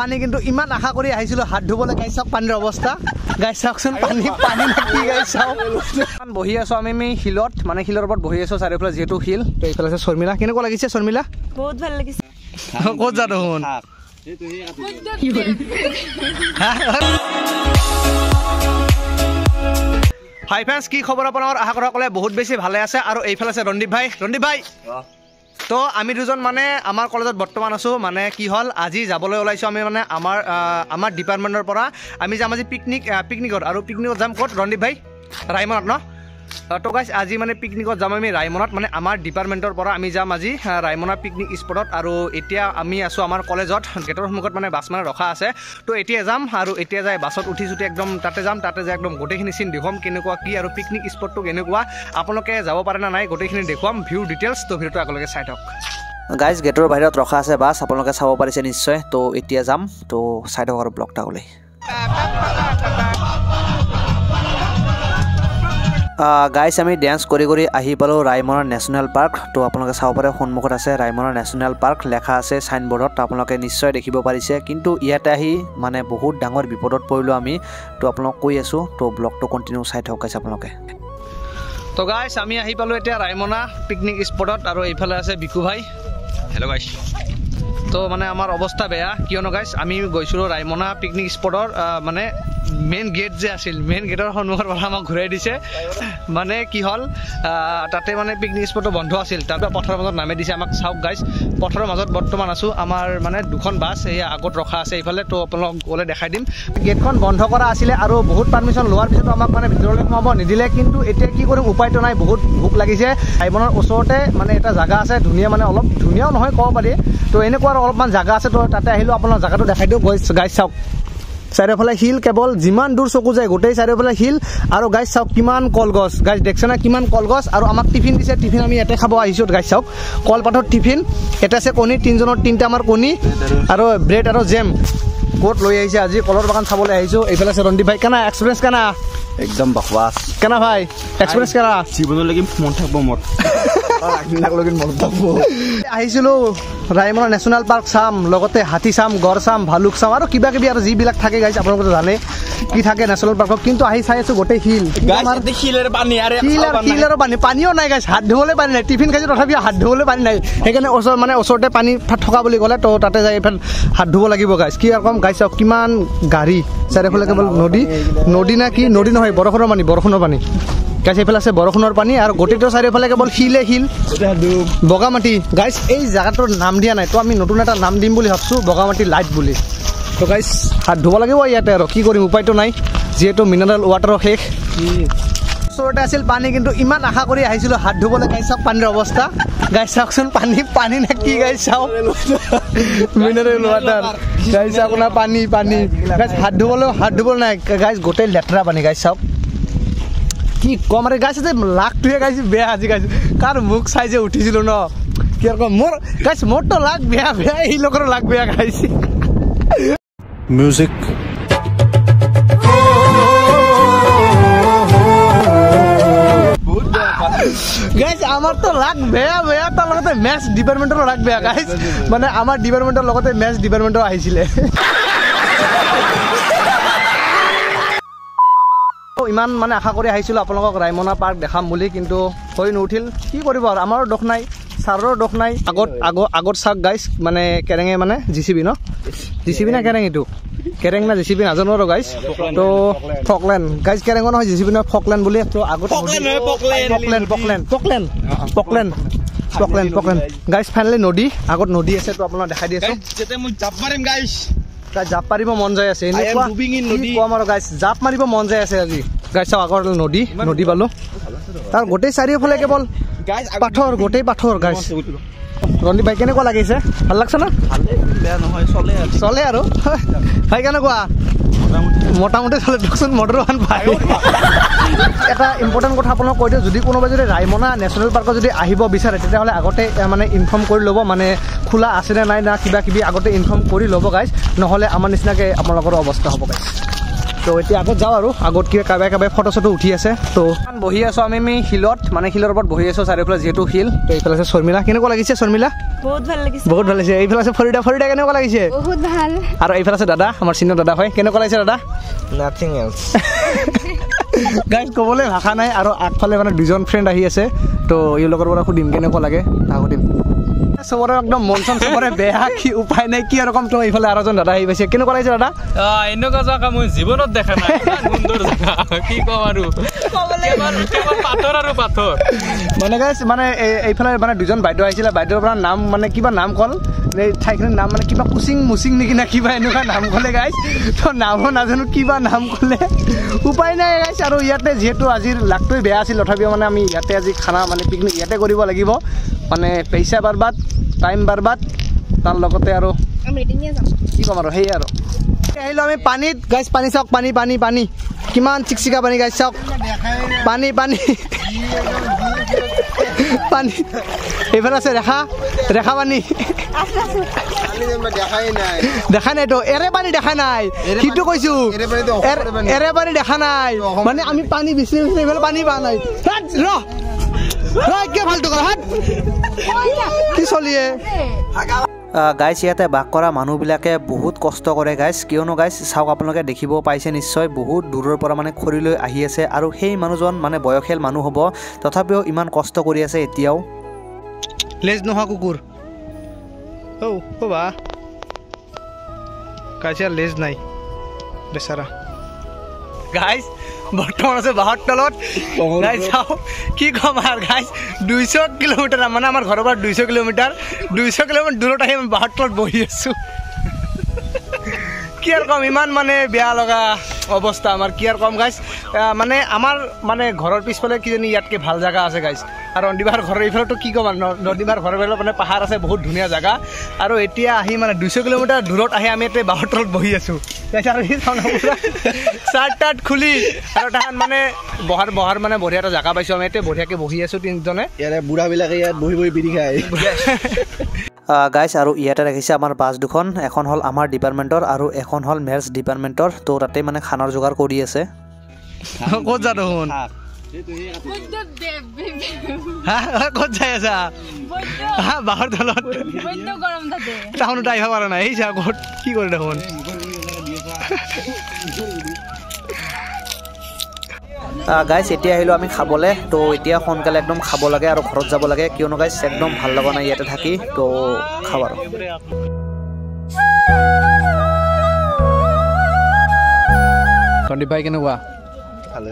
পানি কিন্তু ইমান আশা কৰি আহিছিলো হাত ধুবলৈ গাইছ পানীৰ অৱস্থা গাইছকচোন পানী পানী লাগি গাইছ বহি আছো আমি হিলত মানে হিলৰ ওপৰত বহি আছো চাৰিওফালে যেটো হিল তো এইফালে আছে শৰ্মিলা কেনেকুৱা লাগিছে শৰ্মিলা বহুত ভাল লাগিছে ক'ত যা দেখোন এইটো হে হাই ফ্ৰেণ্ডছ কি খবৰ আপোনাৰ আশা কৰা কলে বহুত বেছি ভালে আছে আৰু এইফালে আছে ৰন্দীপ ভাই তো আমি দুজন মানে আমাৰ কলেজত বৰ্তমান আছো মানে কি হল আজি যাবলৈ ওলাইছো আমি মানে আমাৰ ডিপাৰ্টমেন্টৰ পৰা আমি যাম আজি পিকনিকত আৰু পিকনিকত যাম ক'ত ৰন্দীপ ভাই ৰাইমনাত ন তো গাইস আজি মানে পিকনিকত যাম আমি ৰাইমনাত মানে আমাৰ ডিপাৰ্টমেন্টৰ পৰা আমি যাম আজি ৰাইমনা পিকনিক স্পটত আৰু এতিয়া আমি আছো আমাৰ কলেজত গেটৰ সন্মুখত মানে বাছ মানে ৰখা আছে তো এতিয়া যাম আৰু এতিয়া যাই বাছত উঠি জুতি একদম তাতে যাম তাতে যাই একদম গোটেইখিনি সিন দেখুৱাম কেনেকুৱা কি আৰু পিকনিক স্পটটো কেনেকুৱা আপোনালোকে যাব পাৰে না নাই গোটেইখিনি দেখুৱাম ভিউ ডিটেইলছ তো ভিডিওটো আগলৈকে চাই থাকক গাইস গেটৰ বাহিৰত ৰখা আছে বাছ আপোনালোকে চাব পাৰিছে নিশ্চয় তো এতিয়া যাম তো চাই থাকক আৰু ব্লগটা গলে গাইস আমি ড্যান্স কৰে আহি পালো ৰাইমনা ন্যাশনাল পাৰ্ক তো আপনাদেৰ চাব পাৰে সন্মুখত আছে ৰাইমনা ন্যাশনাল পাৰ্ক লেখা আছে সাইনবোৰ্ডত আপনাদেৰ নিশ্চয় দেখিব পাৰিছে কিন্তু ইয়াতে আহি মানে বহুত ডাঙৰ বিপদত পৰিলো আমি তো আপোনাক কৈ আছো তো ব্লগটো কন্টিনিউ চাই থাকক গাইস আপোনাদের তো গাইস আমি আহি পালো এটা রাইমনা পিকনিক স্পটত আৰু এইফালে আছে বিকু ভাই হ্যালো গাইস তো মানে আমাৰ অবস্থা বেয়া কিয়নো গাইস আমি গৈছিলো ৰাইমনা পিকনিক স্পটৰ মানে মেইন গেট যে আছিল মেইন গেটৰ সন্মুখৰ পৰা আমাক ঘূৰাই দিছে মানে কি হল তাতে মানে পিকনিক স্পটটো বন্ধ আছিল তাৰ পথৰ মাজত নামে দিছে আমাক চাওক গাইস পথৰ মাজত বৰ্তমান আছো আমাৰ মানে দুখন বাছ এই আগত ৰখা আছে এইফালে তো আপোনাক ওলে দেখাই দিম গেটখন বন্ধ কৰা আছিল আৰু বহুত পাৰমিশন লোৱাৰ পিছত আমাক মানে ভিতৰলৈ সোমাব নিদিলে কিন্তু এতিয়া কি কৰিম উপায়টো নাই বহুত ভোক লাগিছে আইবনৰ ওচৰতে মানে এটা জায়গা আছে ধুনীয়া মানে অলপ ধুনীয়াও নহয় ক'ব পাৰি তো এনেকুৱা অলপমান জায়গা আছে তো তাতে আহিলো আপোনাৰ জায়গাটো দেখাই দিও গাইস চাওক চাৰিওফালে হিল কেৱল যিমান দূৰ চকু যায় গোটেই চাৰিওফালে হিল আৰু গাইছ চাওক কিমান কলগছ গাইছ দেখছে না কিমান কলগছ আৰু আমাক টিফিন দিছে টিফিন আমি ইয়াতে খাব আহিছোঁ গাইছ চাওক কলপাতৰ টিফিন এটা আছে কণী তিনজনৰ তিনটা আমাৰ কণী আৰু ব্ৰেড আৰু জেম ক'ত লৈ আহিছে আজি কলৰ বাগান চাবলৈ আহিছোঁ এইফালে আছে ৰন্দীপ ভাই কেনা এক্সপেৰিয়েন্স কেনা একদম বকবাস কেনা ভাই এক্সপেৰিয়েন্স কেনা জীৱনলৈকে মন থাকিব মত আহিছিলো ৰাইমনা ন্যাশনাল পাৰ্ক চাম লগতে হাতি চাম গড় চাম ভালুক চাম আৰু কিবা কিবি আৰু যিবিলাক থাকে গাইছ আপোনালোকে জানে কি থাকে ন্যাশনাল পাৰ্কত কিন্তু আহি চাই আছো গোটেই হিল হিলৰ পানী পানীও নাই গাইছ হাত ধুবলৈ পানী নাই টিফিন খাইছো তথাপি হাত ধুবলৈ পানী নাই সেইকাৰণে মানে ওচৰতে পানী থকা বুলি ক'লে তো তাতে যাই হাত ধুব লাগিব গাইছ কি আৰু কম গাইছ কিমান গাড়ী চাৰিওফালে কেৱল নদী নদী না কি নদী নহয় বৰষুণৰ পানী গাইছ এইফালে আছে বৰষুণৰ পানী আৰু গোটেইটো চাৰিওফালে কেৱল শিলে শিল বগামাটি গাইছ এই জায়গাটোৰ নাম দিয়া নাই তো আমি নতুন এটা নাম দিম বুলি ভাবছো বগামাটি লাইট বুলি তো গাইছ হাত ধুব লাগিব ইয়াতে আৰু কি কৰিম উপায়টো নাই যিহেতু মিনাৰেল ওয়াটাৰৰ শেষ ওচৰতে আছিল পানী কিন্তু ইমান আশা কৰি আহিছিলো হাত ধুবলৈ গাইছ পানীৰ অৱস্থা গাইছ চাওকচোন পানী পানী না কি গাইছ চাওক মিনাৰেল ওয়াটাৰ গাইছ আপোনা পানী পানী গাইছ হাত ধুবলৈ নাই গাইছ গোটেই লেতেৰা পানী গাইছ চাওক কি কম আৰে গাইছে যে লাগটোৱে গাইছে বেয়া আজি গাইছে কাৰ মুখ চাই যে উঠিছিল ন কি আৰু মোৰ গাইছে মোৰ তো লাগ বেয়া এই লোকৰ লাগ বেয়া গাইছে মিউজিক গাইছে আমাৰ তো লাগ বেয়া তাৰ লগতে মেথ ডিপাৰ্টমেণ্টৰ লাগ বেয়া গাইছে মানে আমাৰ ডিপাৰ্টমেণ্টৰ লগতে মেথ ডিপাৰ্টমেণ্টৰ আহিছিলে ইমান মানে আশা কৰি আহিছিলো আপোনালোকক ৰাইমনা পাৰ্ক দেখাম বুলি কিন্তু হৈ নুঠিল কি কৰিব আৰু আমাৰো দোষ নাই ছাৰৰ দোষ নাই আগত চাওক গাইছ মানে কেৰেঙে মানে জিচিবি ন জিচিবি না কেৰেং এইটো কেৰেং না জিচিবি নাজানো আৰু গাইছ তো ফকলেন গাইছ কেৰেঙো নহয় জিচিবি নহয় ফকলেন বুলি তো আগত ফকলেন গাইছ ফাইনেলি নদী আগত নদী আছে তো আপোনাক দেখাই দি আছো যেতে মই জাপ মাৰিম গাইছ জাপ মাৰিব মন যায় আছে জাপ মাৰিব মন যায় আছে আজি গাইছ আগৰ নদী পালো তাৰ গোটেই চাৰিওফালে কেৱল পাথৰ গোটেই পাথৰ গাইছ ৰন্দীপ ভাই কেনেকুৱা লাগিছে ভাল লাগছে না চলে আৰু ভাই কেনেকুৱা মোটামুটি চলে দেখোন মডাৰৱান ভাই এটা ইম্পৰ্টেণ্ট কথা আপোনাক কৈ দিওঁ যদি কোনোবাই যদি ৰাইমনা নেশ্যনেল পাৰ্কত যদি আহিব বিচাৰে তেতিয়াহ'লে আগতে মানে ইনফৰ্ম কৰি ল'ব মানে খোলা আছেনে নাই না কিবা কিবি আগতে ইনফৰ্ম কৰি ল'ব গাইছ নহ'লে আমাৰ নিচিনাকৈ আপোনালোকৰ অৱস্থা হ'ব গাইছ তো এতিয়া আগত যাও আৰু আগত কিবা কাবাই কাবাই ফটো ফটো উঠি আছে তো বহি আছো আমি হিলত মানে হিলৰ ওপৰত বহি আছো চাৰিওফালে যেটো হিল তো এইফালে আছে শৰ্মিলা কেনেকুৱা লাগিছে শৰ্মিলা বহুত ভাল লাগিছে এইফালে আছে ফৰিদা ফৰিদা কেনেকুৱা লাগিছে বহুত ভাল আৰু এইফালে আছে দাদা আমাৰ সিনিয়ৰ দাদা হয় কেনেকুৱা লাগিছে দাদা নাথিং এলস গাইজ ক'বলৈ ভাষা নাই আৰু আগফালে মানে দুজন ফ্ৰেন্ড আহি আছে তো এই লগৰ পৰা সুধিম কেনেকুৱা লাগে সুধিম সবৰে একদম মনচন সবৰে বেয়া কি উপায় নাই কি এৰকম তো এইফালে আৰজন দাদা আহি পাইছে কেনে কৰাইছে দাদা এনেকুৱা জাগা মই জীৱনত দেখা নাই সুন্দৰ জাগা কি কম আৰু কবলে পাথৰ আৰু পাথৰ মানে গাইস মানে এইফালে মানে দুজন বাইদেউ আহিছিল বাইদেউৰ পৰা নাম মানে কিবা নাম কল এই ঠাইখনৰ নাম মানে কিবা কুচিং মুচিং নেকি না কিবা এনেকুৱা নাম কলে গাইস তো নামো নাজানো কিবা নাম কলে উপায় নাই গাইস আৰু ইয়াতে যেটো আজিৰ লাগতই বেয়া আছিল তথাপি মানে আমি ইয়াতে আজি খানা মানে পিকনিক ইয়াতে কৰিব লাগিব মানে পইচা बर्बाद টাইম बर्बाद তাৰ লগতে আৰু আমি ৰেডিংয়ে যাম কি কম আৰু হেই আৰু আহিলো আমি পানীত গাইস পানী চক পানী পানী পানী কিমান চিকচিকা পানী গাইস চক পানী পানী পানী এবাৰ আছে ৰেখা ৰেখা পানী পানী মই দেখাই নাই দেখা নাই তো এৰে পানী দেখা নাই কিটো কৈছো এৰে পানী দেখা নাই মানে আমি পানী বেছি বেছি এবাৰ পানী পা নাই হাত ৰ গাইজ ইয়াতে বাস কৰা মানুহবিলাকে বহুত কষ্ট কৰে গাইজ কিয়নো গাইজ চাওক আপোনালোকে দেখিব পাইছে নিশ্চয় বহুত দূৰৰ পৰা মানে খৰিলৈ আহি আছে আৰু সেই মানুহজন মানে বয়সীয়াল মানুহ হ'ব তথাপিও ইমান কষ্ট কৰি আছে এতিয়াও লেজ নোহোৱা কুকুৰ লেজ নাই বেচাৰা গাইজ বৰ্তমান আছে বাহৰ তলত গাইজ চাও কি কম আৰু গাইজ 200 কিলোমিটাৰ মানে আমাৰ ঘৰৰ পৰা 200 কিলোমিটাৰ 200 কিলোমিটাৰ দূৰত আহি আমি বাহৰ তলত বহি আছো কি আৰু কম ইমান মানে বেয়া লগা অৱস্থা আমাৰ কি আৰু কম গাইজ মানে আমাৰ মানে ঘৰৰ পিছফালে কিজানি ইয়াতকৈ ভাল জেগা আছে গাইজ আৰু নদীবাৰ ঘৰৰ এইফালেতো কি ক'ম নদীবাৰ ঘৰৰ ফালে মানে পাহাৰ আছে বহুত ধুনীয়া জেগা আৰু এতিয়া আহি মানে 200 কিলোমিটাৰ দূৰত আহি আমি এতিয়া বাহৰ তলত বহি আছো চাৰ্ট খুলি আৰু তাহান মানে বহাৰ বহাৰ মানে বঢ়িয়া এটা জেগা পাইছো আমি এতিয়া বঢ়িয়াকৈ বহি আছো তিনিজনে ইয়াৰে বুঢ়াবিলাকে ইয়াত বহি বহি বিৰি খায় গাইজ আৰু ইয়াতে ৰাখিছে আমাৰ বাছ দুখন এখন হ'ল আমাৰ ডিপাৰ্টমেণ্টৰ আৰু এখন হ'ল মেটছ ডিপাৰ্টমেণ্টৰ তো তাতে মানে খানাৰ যোগাৰ কৰি আছে ক'ত যা দেখোন ক'ত যাই আছা বাহৰ তলত টাউনত আহিব পৰা নাই এই যা ক'ত কি কৰি দেখোন গাইজ এতিয়া আহিলোঁ আমি খাবলৈ তো এতিয়া সোনকালে একদম খাব লাগে আৰু ঘৰত যাব লাগে কিয়নো গাইজ একদম ভাল লগা নাই ইয়াতে থাকি তো খাওঁ আৰু সন্দীপ ভাই কেনেকুৱা ভালে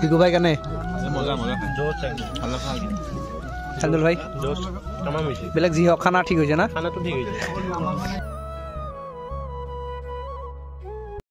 টিকু ভাই কেনে সন্দীপ ভাই বেলেগ যি হওক খানা ঠিক হৈছে না খানাটো ঠিক হৈছে